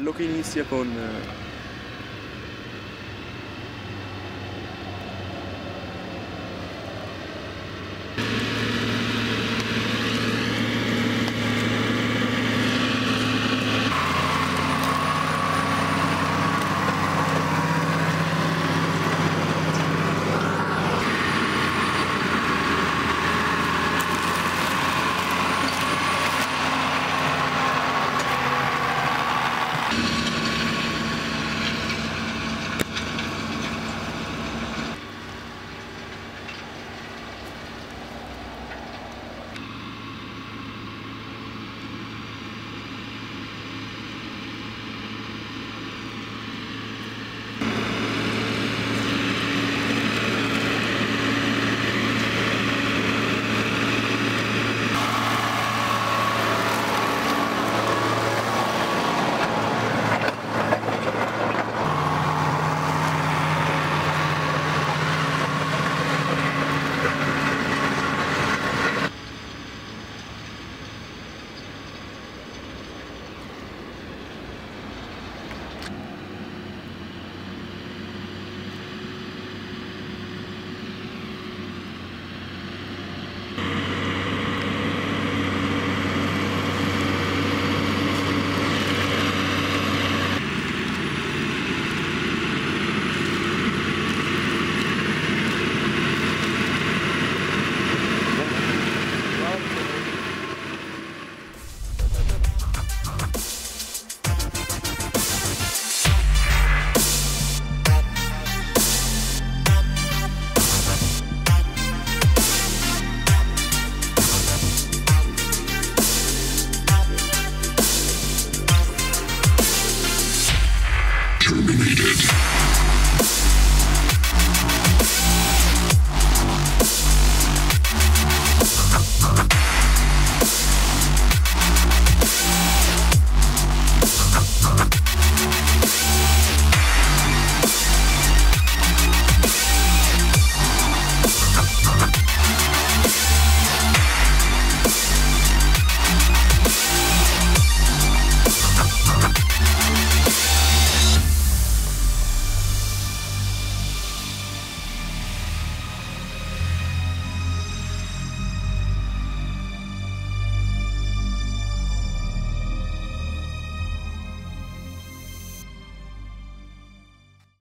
bello che inizia con... terminated.